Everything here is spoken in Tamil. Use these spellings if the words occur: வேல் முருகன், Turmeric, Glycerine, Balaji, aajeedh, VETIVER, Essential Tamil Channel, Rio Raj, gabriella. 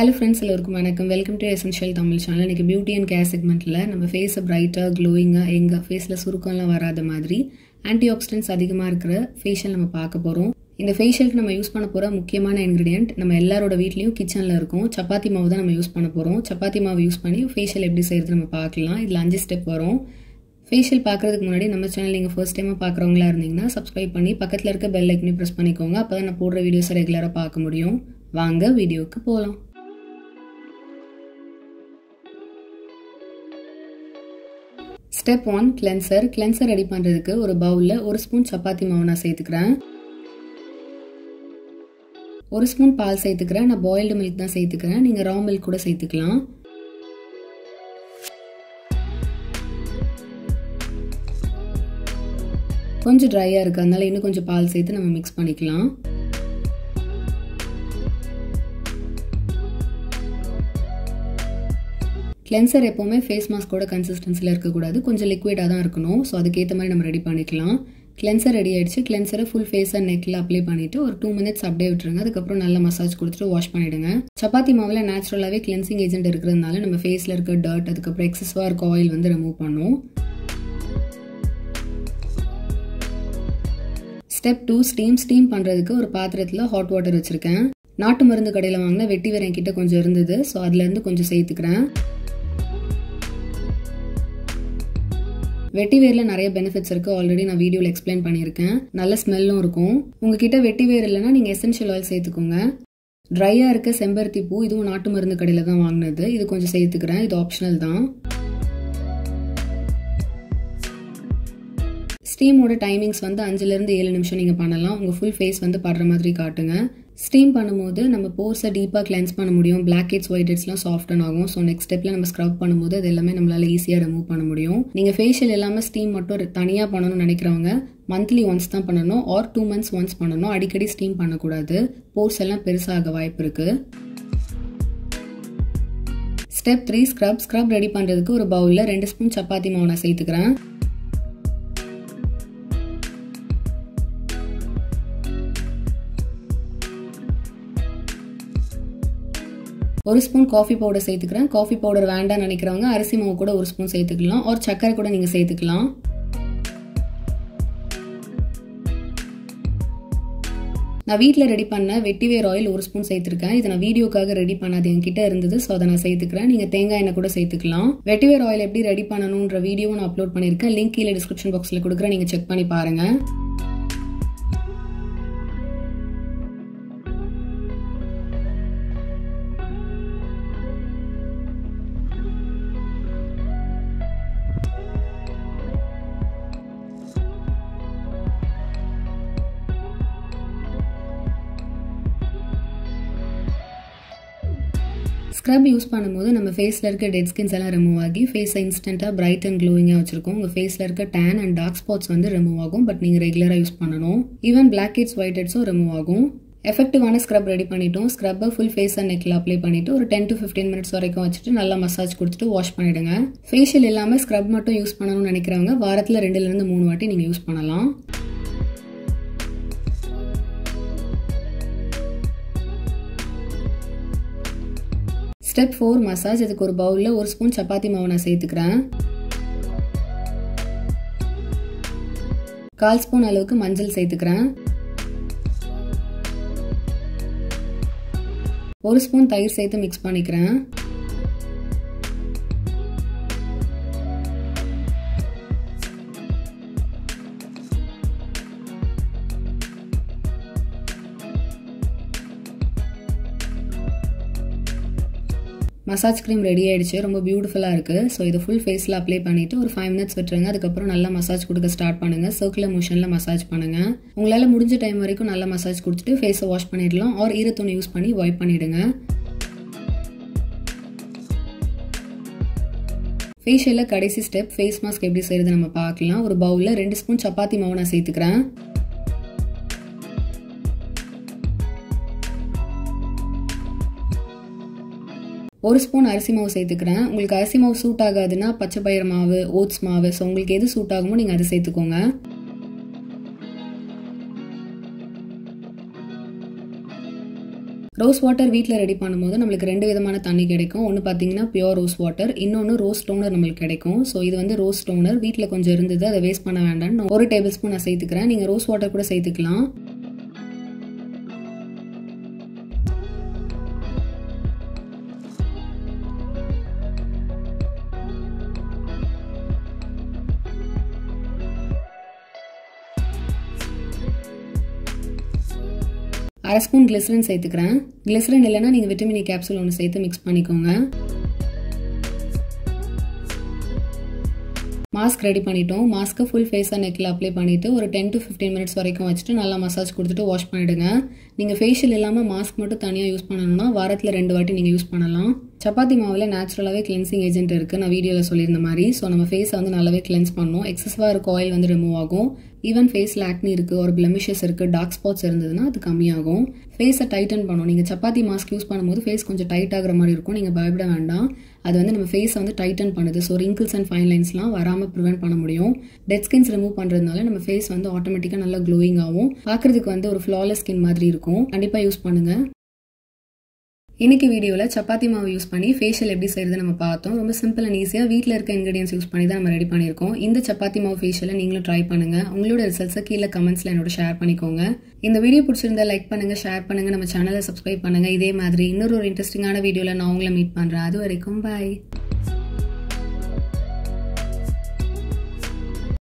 Hello friends, welcome to Essential Tamil Channel. In the beauty and care segment, we have face brighter, glowing, face antioxidants facial. In the facial, we use the ingredient we use in the kitchen. Chapati mavu we use chapati mavu use facial. This is the 5 step. Facial பார்க்கிறதுக்கு முன்னாடி நம்ம சேனல் நீங்க first time பார்க்கறவங்களா இருந்தீங்கன்னா subscribe பண்ணி பக்கத்துல இருக்க bell icon-ஐ press பண்ணிக்கோங்க அப்பதான் நான் போடுற வீடியோஸ் ரெகுலரா பார்க்க முடியும் வாங்க வீடியோக்கு போலாம் Step 1 cleanser ரெடி பண்றதுக்கு ஒரு பவுல்ல 1 ஸ்பூன் சப்பாத்தி மாவு நான் சேர்த்துக்கறேன் 1 ஸ்பூன் பால் சேர்த்துக்கறேன் நான் boiled milk தான் சேர்த்துக்கறேன் நீங்க raw milk கூட சேர்த்துக்கலாம் கொஞ்சம் ட்ரையா இருக்கு அதனால இன்னும் கொஞ்சம் பால் சேர்த்து நம்ம mix பண்ணிக்கலாம் கிளென்சர் எப்பவுமே ஃபேஸ் மாஸ்க் ஓட கன்சிஸ்டன்சில இருக்க கூடாது கொஞ்சம் லிக்விடா தான் இருக்கணும் சோ அதுக்கு ஏத்த மாதிரி நம்ம ரெடி பண்ணிக்கலாம் கிளென்சர் ரெடி ஆயிடுச்சு கிளென்சரை ஃபுல் ஃபேஸ் and neckல அப்ளை பண்ணிட்டு ஒரு 2 minutes அப்படியே விட்டுருங்க அதுக்கு அப்புறம் நல்ல மசாஜ் கொடுத்துட்டு வாஷ் பண்ணிடுங்க சப்பாத்தி மாவுல நேச்சுரலாவே கிளென்சிங் ஏஜென்ட் இருக்குறதனால நம்ம ஃபேஸ்ல இருக்க டர்ட் அதுக்கு அப்புறம் எக்ஸஸா இருக்க oil வந்து ரிமூவ் பண்ணுவோம் Step 2 steam பண்றதுக்கு ஒரு பாத்திரத்துல hot water வச்சிருக்கேன் நாட்டு மருந்து கடையில வாங்குன வெட்டிவேரா கிட்ட கொஞ்சம் இருந்தது சோ அதுல இருந்து கொஞ்சம் சேர்த்துக்கறேன் வெட்டிவேர்ல நிறைய பெனிஃபிட்ஸ் இருக்கு ஆல்ரெடி நான் வீடியோல எக்ஸ்பிளைன் பண்ணியிருக்கேன் நல்ல ஸ்மெல்லும் இருக்கும் உங்க கிட்ட வெட்டிவேர் இல்லனா நீங்க எசென்ஷியல் oil சேர்த்துக்கோங்க ட்ரையா இருக்க செம்பருத்தி பூ இதுவும் நாட்டு மருந்து கடையில தான் வாங்குனது இது கொஞ்சம் சேர்த்துக்கறேன் இது ஆப்ஷனல் தான் Steam oda timings vandu 5 la irund 7 nimisham neenga pannalam unga full face vandu padra maadhiri kaatunga steam pannumbodhu nama pores ah deepa cleanse panna mudiyum blackheads whiteheads la soften agum so next step la nama scrub pannumbodhu adellame nammalaala easy ah remove panna mudiyum neenga facial ellama steam mattum thaniya pananum nenikravanga monthly once dhaan pananum or 2 months once pananum adikadi steam panna koodadhu pores ella perusaaga vaaipu irukku step 3 scrub ready pandradhukku oru bowl la 2 spoon chapati maavu na seithukuren ஒரு ஸ்பூன் காபி பவுடர் சேர்த்துக்கறேன் காபி பவுடர் வேண்டாம்னு நினைக்கிறவங்க அரிசி மாவு கூட ஒரு ஸ்பூன் சேர்த்துக்கலாம் or சக்கரை கூட நீங்க சேர்த்துக்கலாம் நான் வீட்ல ரெடி பண்ண வெட்டிவேர் oil ஒரு ஸ்பூன் சேர்த்திருக்கேன் இத நான் வீடியோக்காக ரெடி பண்ணது என்கிட்ட இருந்தது சோ அத நான் சேர்த்துக்கறேன் நீங்க தேங்காய் எண்ணெய் கூட சேர்த்துக்கலாம் வெட்டிவேர் oil எப்படி ரெடி பண்ணனும்ன்ற வீடியோ நான் அப்லோட் பண்ணிருக்கேன் லிங்க் கீழ டிஸ்கிரிப்ஷன் பாக்ஸ்ல கொடுக்கறேன் நீங்க செக் பண்ணி பாருங்க Scrub யூஸ் பண்ணும்போது நம்ம ஃபேஸ்ல இருக்க டெட் ஸ்கின்ஸ் எல்லாம் ரிமூவ் ஆகி ஃபேஸ் இன்ஸ்டன்ட்டா bright and glowing-ஆ வச்சிருக்கும். உங்க ஃபேஸ்ல இருக்க tan and dark spots வந்து ரிமூவ் ஆகும். பட் நீங்க ரெகுலரா யூஸ் பண்ணனும். ஈவன் blackheads whiteheads-உம் ரிமூவ் ஆகும். எஃபெக்டிவான ஸ்க்ரப் ரெடி பண்ணிட்டோம். ஸ்க்ரப்பை full face and neck-ல அப்ளை பண்ணிட்டு ஒரு 10 to 15 minutes வரைக்கும் வச்சிட்டு நல்லா மசாஜ் கொடுத்துட்டு வாஷ் பண்ணிடுங்க. ஃபேஷியல் இல்லாம ஸ்க்ரப் மட்டும் யூஸ் பண்ணனும்னு நினைக்கிறவங்க வாரத்துல 2ல இருந்து 3 வாட்டி நீங்க யூஸ் பண்ணலாம். Step 4 massage இதுக்கு ஒரு bowl ல 1 ஸ்பூன் சப்பாத்தி மாவு நான் சேர்த்துக்கறேன் 1/4 ஸ்பூன் அளவுக்கு மஞ்சள் சேர்த்துக்கறேன் 1 ஸ்பூன் தயிர் சேர்த்து mix பண்ணிக்கறேன் மசாஜ் கிரீம் ரெடி ஆயிடுச்சு ரொம்ப பியூட்டிஃபுல்லா இருக்கு சோ இது full faceல அப்ளை பண்ணிட்டு ஒரு 5 minutes விட்டுருங்க அதுக்கு அப்புறம் நல்லா மசாஜ் கொடுக்க ஸ்டார்ட் பண்ணுங்க சர்க்குலர் மோஷன்ல மசாஜ் பண்ணுங்க உங்களால முடிஞ்ச டைம் வரைக்கும் நல்லா மசாஜ் கொடுத்துட்டு ஃபேஸை வாஷ் பண்ணிடலாம் or ஈர துணி யூஸ் பண்ணி வைப் பண்ணிடுங்க ஃபேஷியல்ல கடைசி ஸ்டெப் ஃபேஸ் மாஸ்க் எப்படி செய்யறது நம்ம பார்க்கலாம் ஒரு பவுல்ல 2 ஸ்பூன் சப்பாத்தி மாவு நான் சேர்த்துக்கறேன் ஒரு ஸ்பூன் அரிசி மாவு சேர்த்துக்கறேன் உங்களுக்கு அரிசி மாவு சூட் ஆகாதுன்னா பச்சை பயிறு மாவு ஓட்ஸ் மாவு சோ உங்களுக்கு எது சூட் ஆகுமோ நீங்க அதை சேர்த்துக்கோங்க Rose water வீட்ல ரெடி பண்ணும்போது நமக்கு ரெண்டு விதமான தண்ணி கிடைக்கும் ஒன்னு பாத்தீங்கன்னா பியூர் ரோஸ் வாட்டர் இன்னொன்னு ரோஸ் டோனர் நமக்கு கிடைக்கும் சோ இது வந்து ரோஸ் டோனர் வீட்ல கொஞ்சம் இருந்தது அதை வேஸ்ட் பண்ண வேண்டாம் நான் 1 டேபிள்ஸ்பூன் நான் சேர்த்துக்கறேன் நீங்க ரோஸ் வாட்டர் கூட சேர்த்துக்கலாம் I spoon glycerin glycerin இல்லனா நீங்க vitamin E capsule ஒன்னு சேர்த்து mix பண்ணிக்கோங்க மாஸ்க் ரெடி பண்ணிட்டோம் மாஸ்க் ফুল ஃபேஸா நெக்ல அப்ளை பண்ணிட்டு ஒரு 10 to 15 minutes வரைக்கும் வச்சிட்டு நல்லா மசாஜ் கொடுத்துட்டு வாஷ் பண்ணிடுங்க நீங்க ஃபேஷியல் இல்லாம மாஸ்க் மட்டும் தனியா யூஸ் பண்ணனும்னா வாரத்துல 2 வாட்டி நீங்க யூஸ் பண்ணலாம் சப்பாத்தி மாவுல நேச்சுரலாவே கிளென்சிங் ஏஜென்ட் இருக்கு நான் வீடியோல சொல்லியிருந்த மாதிரி சோ நம்ம ஃபேஸ் வந்து நல்லாவே கிளென்ஸ் பண்ணனும் எக்ஸஸா இருக்க oil வந்து ரிமூவ் ஆகும் ஈவன் ஃபேஸ்ல acne இருக்கு ஒரு blemishes இருக்கு dark spots இருந்ததுனா அது கம்மியாகும் ஃபேஸை டைட்டன் பண்ணனும் நீங்க சப்பாத்தி மாஸ்க் யூஸ் பண்ணும்போது ஃபேஸ் கொஞ்சம் டைட் ஆகுற மாதிரி இருக்கும் நீங்க பயப்பட வேண்டாம் அது வந்து நம்ம ஃபேஸை வந்து டைட்டன் பண்ணுது சோ wrinkles and fine linesலாம் வராம prevent பண்ண முடியும் dead skins remove பண்றதனால நம்ம ஃபேஸ் வந்து ஆட்டோமேட்டிக்கா நல்லா glowing ஆகும் பார்க்கிறதுக்கு வந்து ஒரு flawless skin மாதிரி இருக்கும் கண்டிப்பா யூஸ் பண்ணுங்க இன்னைக்கு வீடியோல சப்பாத்தி மாவு யூஸ் பண்ணி ஃபேஷியல் எப்படி செய்யறது நம்ம பார்த்தோம் ரொம்ப சிம்பிள் and easy வீட்ல இருக்க ingredients யூஸ் பண்ணி தான் நம்ம ரெடி பண்ணியிருக்கோம் இந்த சப்பாத்தி மாவு ஃபேஷியலை நீங்களும் ட்ரை பண்ணுங்க உங்களோட ரிசல்ட்ஸ் கீழ கமெண்ட்ஸ்ல என்னோட ஷேர் பண்ணிக்கோங்க இந்த வீடியோ பிடிச்சிருந்தா லைக் பண்ணுங்க ஷேர் பண்ணுங்க நம்ம சேனலை சப்ஸ்கிரைப் பண்ணுங்க இதே மாதிரி இன்னொரு ஒரு இன்ட்ரஸ்டிங்கான வீடியோல நான் உங்களை மீட் பண்றேன் அது வரைக்கும் பை